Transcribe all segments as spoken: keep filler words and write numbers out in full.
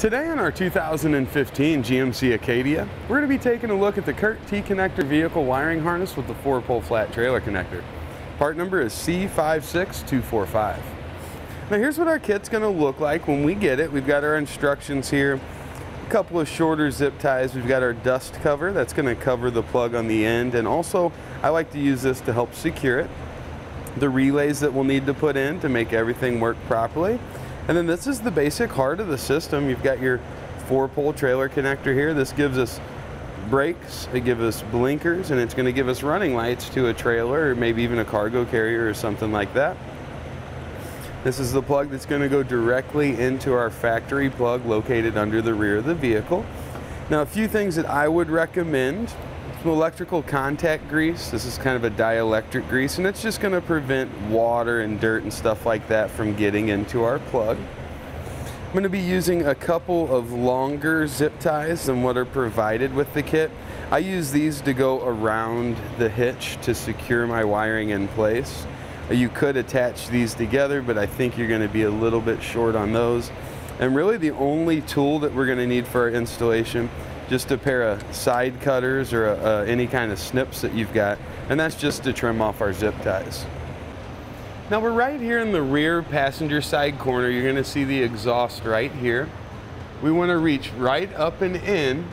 Today on our two thousand fifteen G M C Acadia, we're going to be taking a look at the Curt T-Connector Vehicle Wiring Harness with the four pole flat trailer connector. Part number is C five six two four five. Now here's what our kit's going to look like when we get it. We've got our instructions here, a couple of shorter zip ties. We've got our dust cover that's going to cover the plug on the end, and also I like to use this to help secure it. The relays that we'll need to put in to make everything work properly. And then this is the basic heart of the system. You've got your four pole trailer connector here. This gives us brakes, it gives us blinkers, and it's going to give us running lights to a trailer or maybe even a cargo carrier or something like that. This is the plug that's going to go directly into our factory plug located under the rear of the vehicle. Now, a few things that I would recommend: some electrical contact grease. This is kind of a dielectric grease, and it's just going to prevent water and dirt and stuff like that from getting into our plug. I'm going to be using a couple of longer zip ties than what are provided with the kit. I use these to go around the hitch to secure my wiring in place. You could attach these together, but I think you're going to be a little bit short on those. And really the only tool that we're going to need for our installation, just a pair of side cutters or a, uh, any kind of snips that you've got, and that's just to trim off our zip ties. Now we're right here in the rear passenger side corner. You're going to see the exhaust right here. We want to reach right up and in,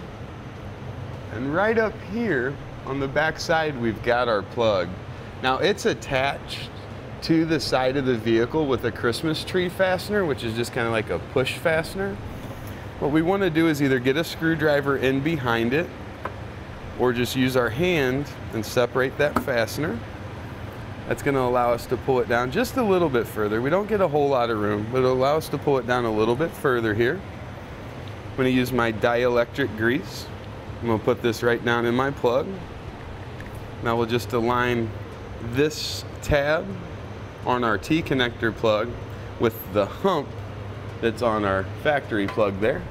and right up here on the back side we've got our plug. Now it's attached to the side of the vehicle with a Christmas tree fastener, which is just kind of like a push fastener. What we want to do is either get a screwdriver in behind it or just use our hand and separate that fastener. That's going to allow us to pull it down just a little bit further. We don't get a whole lot of room, but it'll allow us to pull it down a little bit further here. I'm going to use my dielectric grease. I'm going to put this right down in my plug. Now we'll just align this tab on our T-connector plug with the hump that's on our factory plug there.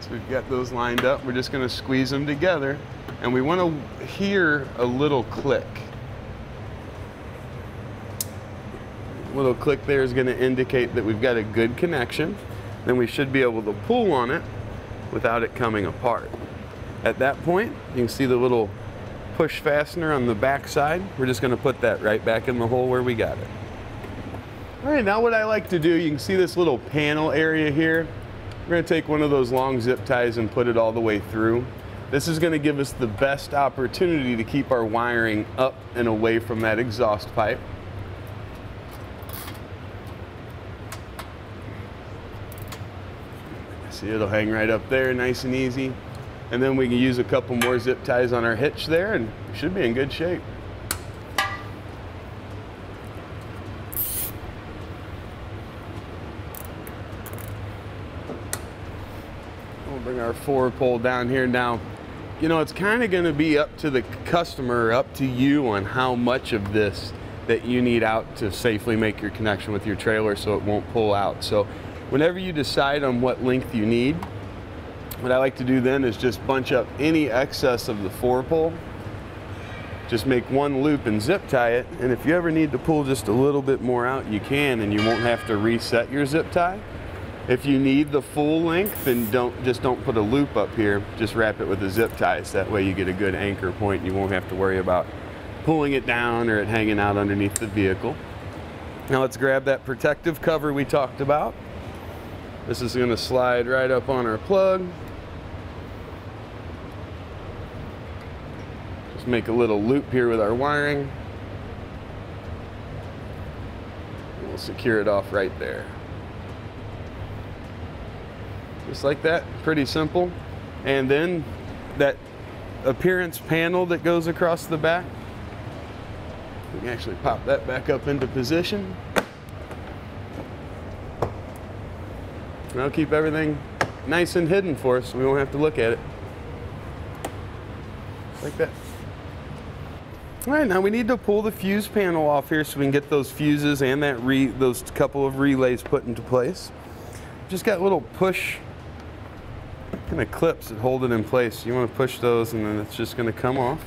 So we've got those lined up. We're just going to squeeze them together, and we want to hear a little click. A little click there is going to indicate that we've got a good connection. Then we should be able to pull on it without it coming apart. At that point, you can see the little push fastener on the back side. We're just going to put that right back in the hole where we got it. All right, now what I like to do, you can see this little panel area here. We're going to take one of those long zip ties and put it all the way through. This is going to give us the best opportunity to keep our wiring up and away from that exhaust pipe. See, it'll hang right up there, nice and easy. And then we can use a couple more zip ties on our hitch there, and we should be in good shape. We'll bring our four pole down here. Now, you know, it's kind of going to be up to the customer, up to you on how much of this that you need out to safely make your connection with your trailer so it won't pull out. So whenever you decide on what length you need, what I like to do then is just bunch up any excess of the four pole. Just make one loop and zip tie it. And if you ever need to pull just a little bit more out, you can, and you won't have to reset your zip tie. If you need the full length, then don't, just don't put a loop up here, just wrap it with the zip ties. That way you get a good anchor point and you won't have to worry about pulling it down or it hanging out underneath the vehicle. Now let's grab that protective cover we talked about. This is going to slide right up on our plug. Just make a little loop here with our wiring. We'll secure it off right there. Just like that, pretty simple. And then that appearance panel that goes across the back, we can actually pop that back up into position. And I'll keep everything nice and hidden for us so we won't have to look at it. Just like that. All right, now we need to pull the fuse panel off here so we can get those fuses and that re those couple of relays put into place. Just got little push kind of clips that hold it in place. You want to push those and then it's just going to come off.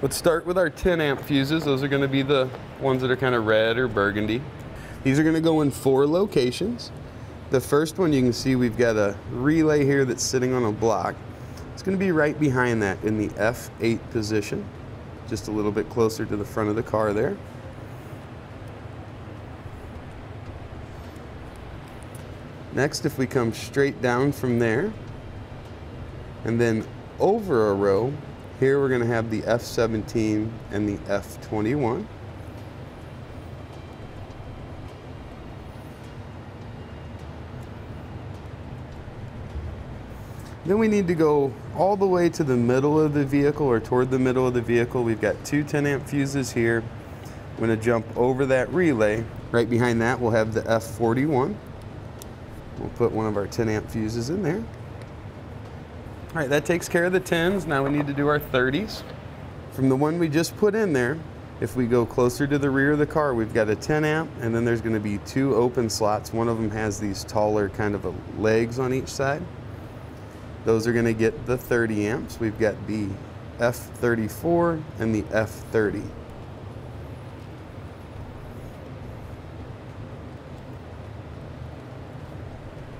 Let's start with our ten amp fuses. Those are going to be the ones that are kind of red or burgundy. These are going to go in four locations. The first one, you can see we've got a relay here that's sitting on a block. It's going to be right behind that in the F eight position, just a little bit closer to the front of the car there. Next, if we come straight down from there and then over a row, here we're going to have the F seventeen and the F twenty-one. Then we need to go all the way to the middle of the vehicle, or toward the middle of the vehicle. We've got two ten amp fuses here. I'm going to jump over that relay. Right behind that, we'll have the F forty-one. We'll put one of our ten amp fuses in there. All right, that takes care of the tens. Now we need to do our thirties. From the one we just put in there, if we go closer to the rear of the car, we've got a ten amp, and then there's going to be two open slots. One of them has these taller kind of legs on each side. Those are going to get the thirty amps. We've got the F thirty-four and the F thirty.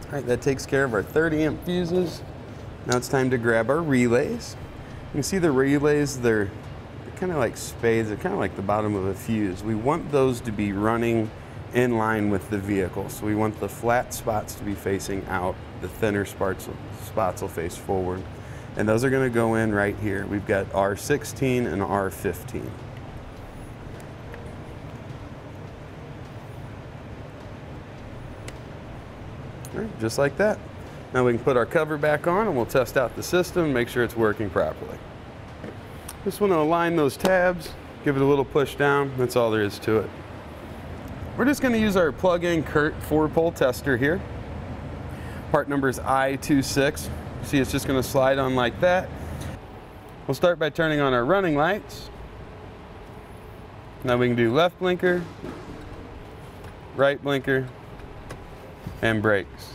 All right, that takes care of our thirty amp fuses. Now it's time to grab our relays. You can see the relays, they're, they're kind of like spades. They're kind of like the bottom of a fuse. We want those to be running in line with the vehicle. So we want the flat spots to be facing out. The thinner spots will, spots will face forward. And those are going to go in right here. We've got R sixteen and R fifteen. Right, just like that. Now we can put our cover back on and we'll test out the system, make sure it's working properly. Just want to align those tabs, give it a little push down, that's all there is to it. We're just going to use our plug-in Curt four pole tester here. Part number is I two six. See, it's just going to slide on like that. We'll start by turning on our running lights. Now we can do left blinker, right blinker, and brakes.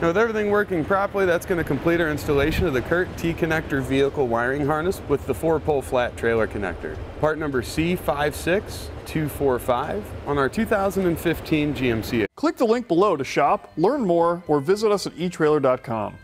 Now with everything working properly, that's going to complete our installation of the Curt T-Connector Vehicle Wiring Harness with the four pole flat trailer connector. Part number C five six two four five on our two thousand fifteen G M C. Click the link below to shop, learn more, or visit us at e Trailer dot com.